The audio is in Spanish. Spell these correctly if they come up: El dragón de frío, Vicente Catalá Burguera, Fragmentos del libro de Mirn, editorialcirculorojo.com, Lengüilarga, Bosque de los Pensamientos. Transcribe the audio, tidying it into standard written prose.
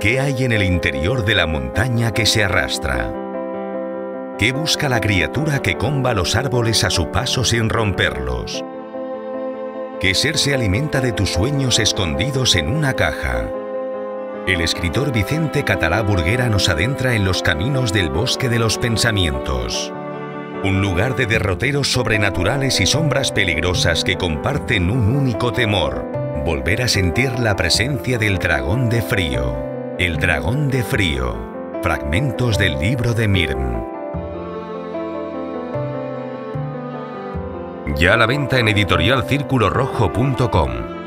¿Qué hay en el interior de la montaña que se arrastra? ¿Qué busca la criatura que comba los árboles a su paso sin romperlos? ¿Qué ser se alimenta de tus sueños escondidos en una caja? El escritor Vicente Catalá Burguera nos adentra en los caminos del Bosque de los Pensamientos. Un lugar de derroteros sobrenaturales y sombras peligrosas que comparten un único temor: volver a sentir la presencia del dragón de frío. El dragón de frío. Fragmentos del libro de Mirn. Ya a la venta en editorialcirculorojo.com.